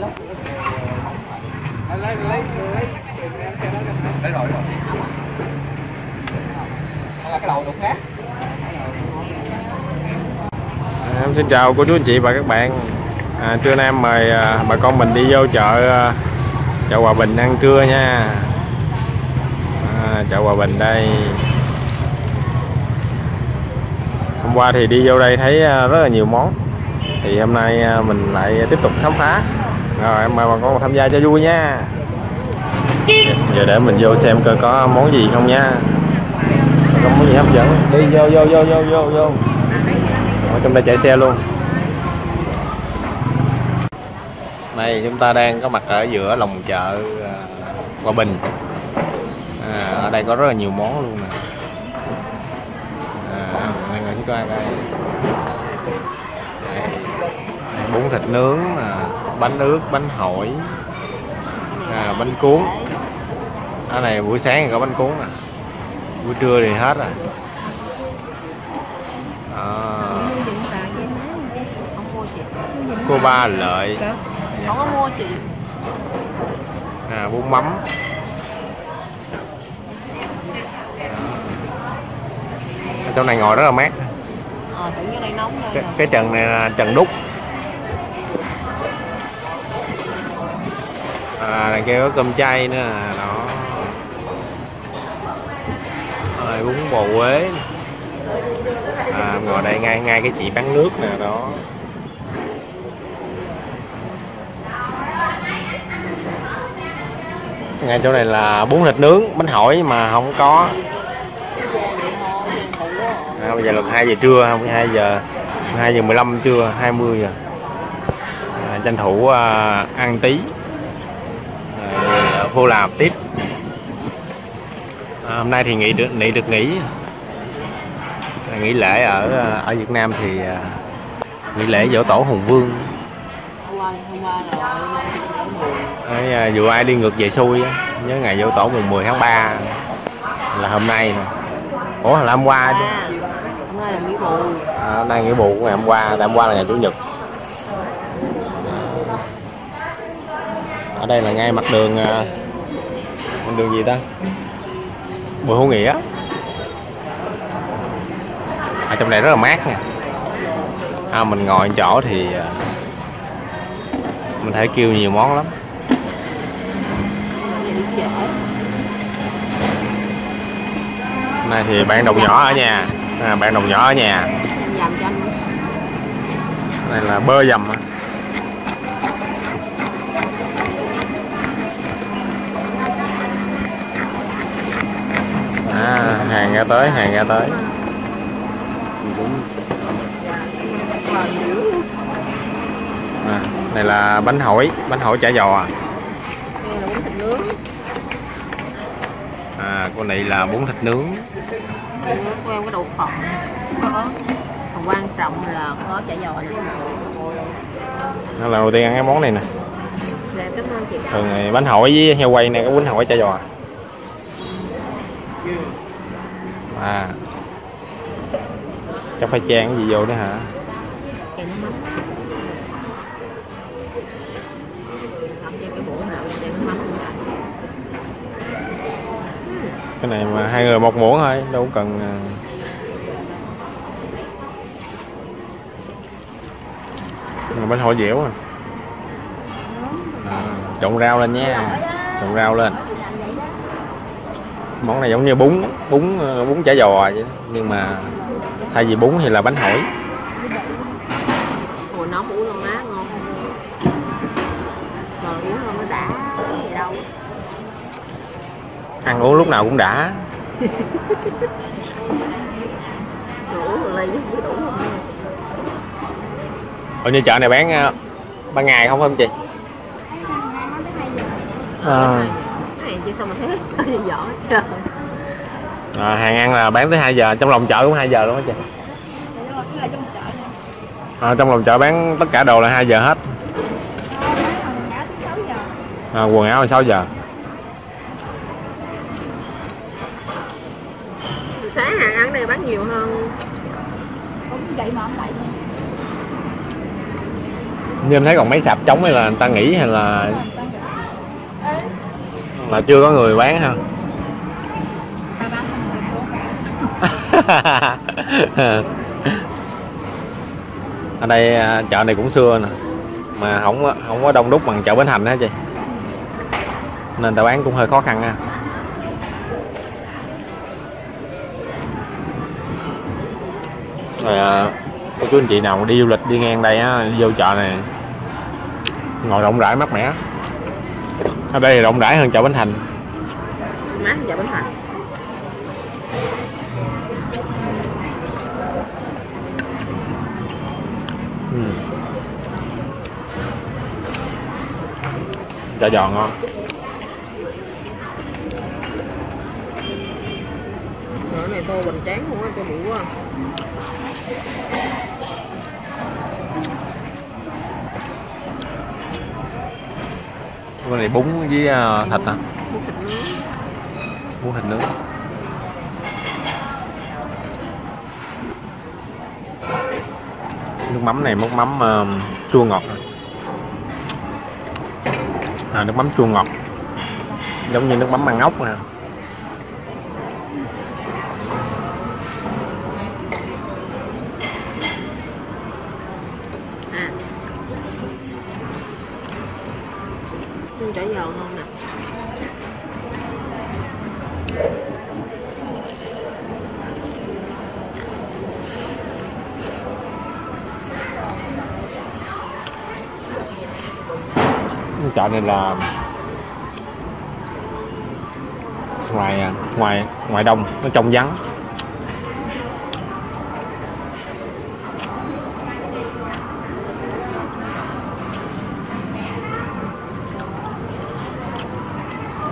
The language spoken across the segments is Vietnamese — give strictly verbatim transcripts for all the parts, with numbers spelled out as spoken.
lắm. Lấy lấy lấy lấy rồi. Cái đầu đục khác. Em xin chào cô chú anh chị và các bạn. À, trưa nay em mời à, bà con mình đi vô chợ à, chợ Hòa Bình ăn trưa nha. À, chợ Hòa Bình đây. Hôm qua thì đi vô đây thấy à, rất là nhiều món. Thì hôm nay à, mình lại tiếp tục khám phá. Rồi em mời bà con tham gia cho vui nha. Giờ để mình vô xem coi có món gì không nha. Có món gì hấp dẫn. Đi vô vô vô vô vô vô. Ở trong đây chạy xe luôn. Đây chúng ta đang có mặt ở giữa lòng chợ Hòa Bình. À, ở đây có rất là nhiều món luôn nè. À, mọi người chúng ta đây. Đây. Bún thịt nướng, bánh ướt, bánh hỏi, à, bánh cuốn. Ở này buổi sáng thì có bánh cuốn à. Buổi trưa thì hết rồi. À. Cô ba lợi. Không có mua chị. À, bún mắm. Ở trong này ngồi rất là mát. Ờ, tự nhiên đây nóng rồi. Cái, cái trần này là trần đúc. À, đằng kia có cơm chay nữa à, đó. Rồi bún bò Huế. À, ngồi đây ngay ngay cái chị bán nước nè đó. Ngay chỗ này là bún thịt nướng, bánh hỏi mà không có. À, bây giờ là hai giờ trưa, không hai giờ, hai giờ mười lăm trưa, hai mươi giờ. À, tranh thủ à, ăn tí. À, vô làm tiếp. À, hôm nay thì nghỉ được nghỉ được nghỉ. À, nghỉ lễ ở ở Việt Nam thì à, nghỉ lễ Giỗ Tổ Hùng Vương. À, dù ai đi ngược về xuôi nhớ ngày Giỗ Tổ mùng mười tháng ba là hôm nay nè. Ủa là hôm qua chứ. Hôm nay là nghỉ bù. À, hôm nay nghỉ bù của ngày hôm qua, hôm qua là ngày chủ nhật. Ở đây là ngay mặt đường con đường gì ta? Bùi Hữu Nghĩa. Ở trong này rất là mát nè. À, mình ngồi chỗ thì mình thấy kêu nhiều món lắm. Hôm nay thì bạn đồng nhỏ ở nhà, à, bạn đồng nhỏ ở nhà. Đây là bơ dầm. À, hàng ra tới, hàng ra tới. À, này là bánh hỏi, bánh hỏi chả giò. À, con này là bún thịt nướng. Có cái đậu phộng, có quan trọng là có chả giò này. Nó là đầu tiên ăn cái món này nè. Thường này bánh hỏi với heo quay này có bún hỏi chả giò. À, chắc phải chan cái gì vô đó hả? Cái này mà hai người một muỗng thôi, đâu cần. Bánh hỏi dẻo à. À, trộn rau lên nha, trộn rau lên. Món này giống như bún, bún bún chả giò vậy, nhưng mà thay vì bún thì là bánh hỏi. Ủa nóng uống luôn má ngon. Rồi uống luôn nó đã gì đâu. Ăn uống lúc nào cũng đã. Ở như chợ này bán ban ngày không phải không chị? À, à, hàng ăn là bán tới hai giờ, trong lòng chợ cũng hai giờ luôn đó chị. À, trong lòng chợ bán tất cả đồ là hai giờ hết. À, quần áo là sáu giờ. Sáng hàng ăn này bán nhiều hơn. Cũng vậy mà không vậy. Nhưng em thấy còn mấy sạp trống hay là người ta nghỉ hay là là chưa có người bán ha. Ở đây chợ này cũng xưa nè, mà không không có đông đúc bằng chợ Bến Thành hết chị, nên tao bán cũng hơi khó khăn ha. Rồi à, cô chú anh chị nào đi du lịch đi ngang đây á, đi vô chợ này ngồi rộng rãi mát mẻ. Ở đây rộng rãi hơn chợ Bến Thành, mát hơn chợ Bến Thành. Ừ. Chả giòn ngon. Chợ này tô hoành tráng luôn á, tô bự quá. Cái này bún với thịt hả? Bún thịt nướng. Bún thịt nướng. Nước mắm này, nước mắm uh, chua ngọt à, nước mắm chua ngọt giống như nước mắm măng ốc nè. Chả giòn ngon nè. Chợ này là ngoài ngoài ngoài đông, nó trông vắng.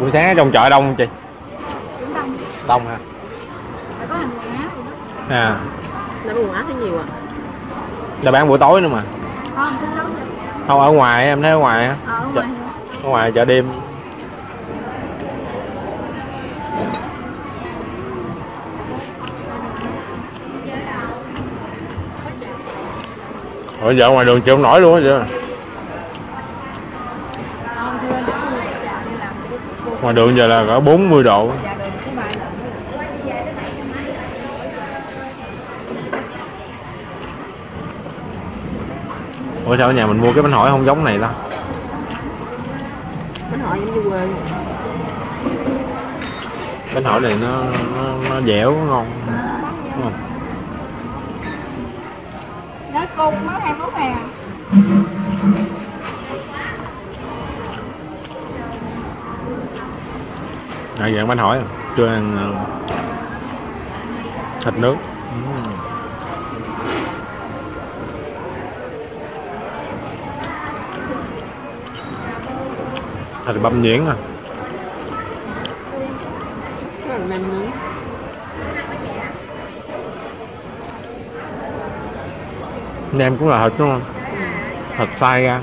Buổi sáng trong chợ đông không chị? Đúng đông. Đông hả? Phải có hàng quần áo rồi đó. À. Nó quần áo thấy nhiều à. Đã bán buổi tối nữa mà. Không, không ở ngoài em thấy ở ngoài á. Ờ, ở ngoài. Ở ngoài chợ đêm. Ở giờ ngoài đường chịu không nổi luôn á chị. Ngoài đường giờ là có bốn mươi độ. Ủa sao ở nhà mình mua cái bánh hỏi không giống này ta? Bánh hỏi giống như quê. Bánh hỏi này nó nó, nó dẻo ngon. Đúng không? Nó cung nó ăn món hàng. À, giờ ăn bánh hỏi, chưa ăn thịt nướng. Uhm. Thịt băm nhuyễn à. Nem cũng là thịt đúng không? Thịt xay ra.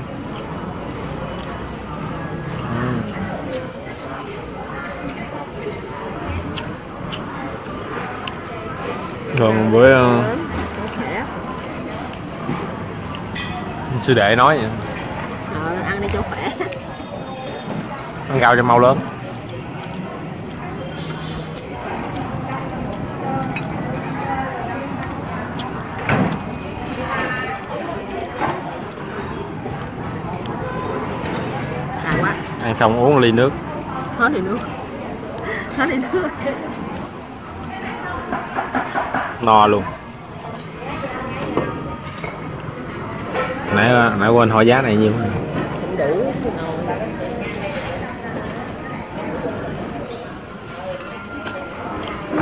Thường với uh, sư đệ nói vậy. Ờ, ăn đi cho khỏe. Ăn gạo cho mau lớn. Hài quá. Ăn xong uống ly nước. Hết ly nước. Hết ly nước. No luôn. Nãy nãy quên hỏi giá này nhiêu.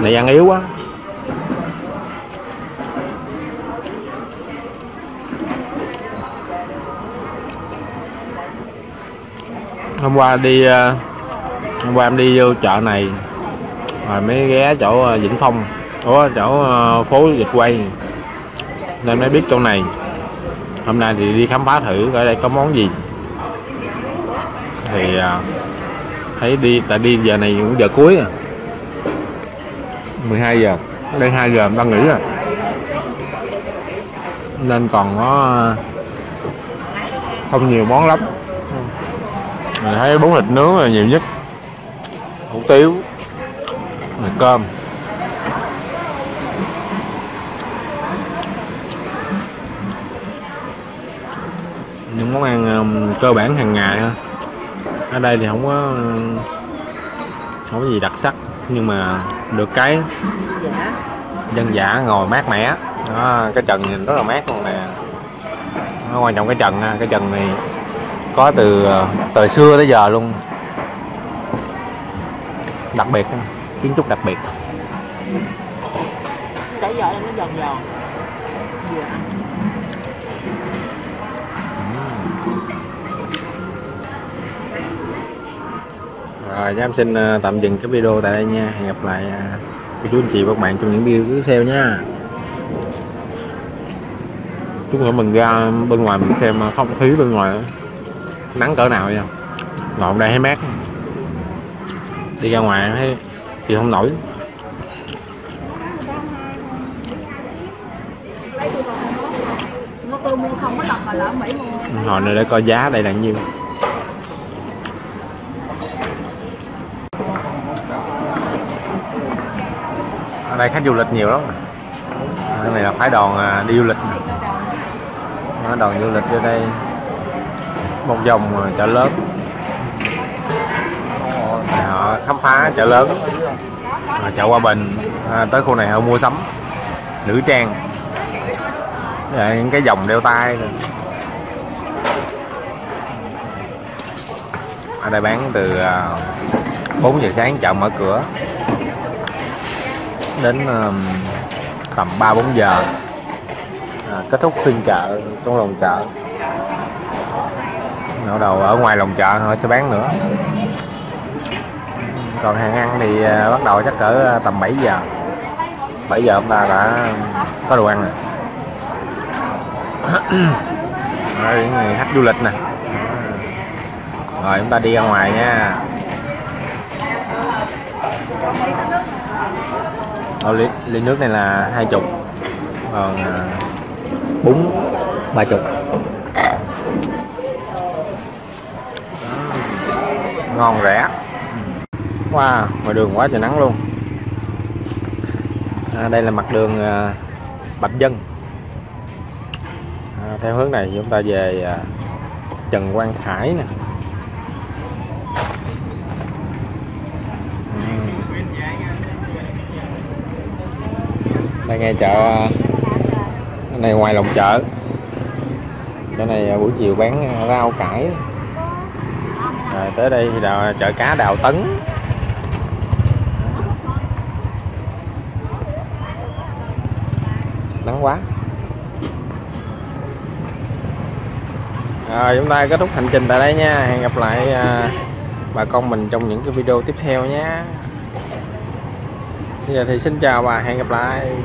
Này ăn yếu quá. Hôm qua đi hôm qua em đi vô chợ này rồi mới ghé chỗ Vĩnh Phong. Ủa chỗ phố Dịch Quay nên mới biết chỗ này. Hôm nay thì đi khám phá thử ở đây có món gì. Thì thấy đi, tại đi giờ này cũng giờ cuối à, mười hai giờ, đây hai giờ đang nghỉ rồi nên còn có không nhiều món lắm. Mình thấy bún thịt nướng là nhiều nhất, hủ tiếu, rồi cơm. Những món ăn cơ bản hàng ngày ha. Ở đây thì không có không có gì đặc sắc, nhưng mà được cái dạ. dân dã, ngồi mát mẻ đó, cái trần nhìn rất là mát luôn nè. Quan trọng cái trần ha, cái trần này có từ từ xưa tới giờ luôn, đặc biệt, kiến trúc đặc biệt. Nãy giờ em nó giòn giòn vừa ăn. Rồi em xin tạm dừng cái video tại đây nha. Hẹn gặp lại cô chú anh chị và các bạn trong những video tiếp theo nha. Chút nữa mình ra bên ngoài mình xem không khí bên ngoài đó, nắng cỡ nào vậy. Ngồi ở đây thấy mát, đi ra ngoài thấy thì không nổi. Hồi này để coi giá đây là nhiêu. Ở đây khách du lịch nhiều lắm. Cái này là phái đoàn đi du lịch, đoàn du lịch vô đây một vòng chợ lớn, họ khám phá chợ lớn, chợ Hòa Bình, à, tới khu này họ mua sắm nữ trang, à, những cái vòng đeo tay này. Ở đây bán từ bốn giờ sáng, chợ mở cửa đến tầm ba bốn giờ. À, kết thúc phiên chợ trong lòng chợ. Ở đầu ở ngoài lòng chợ họ sẽ bán nữa. Còn hàng ăn thì bắt đầu chắc cỡ tầm bảy giờ. bảy giờ chúng ta đã có đồ ăn rồi. Rồi những người khách du lịch nè. Rồi chúng ta đi ra ngoài nha. Ở ly, ly nước này là hai chục. Còn bún ba chục. Ngon rẻ. Wow, ngoài đường quá trời nắng luôn. À, đây là mặt đường à, Bạch Dân. À, theo hướng này chúng ta về à, Trần Quang Khải nè. Đây ngay chợ này, ngoài lòng chợ. Chỗ này buổi chiều bán rau cải. Rồi tới đây thì là chợ cá Đào Tấn. Nắng quá. Rồi chúng ta kết thúc hành trình tại đây nha. Hẹn gặp lại à, bà con mình trong những cái video tiếp theo nhé. Bây giờ thì xin chào và hẹn gặp lại.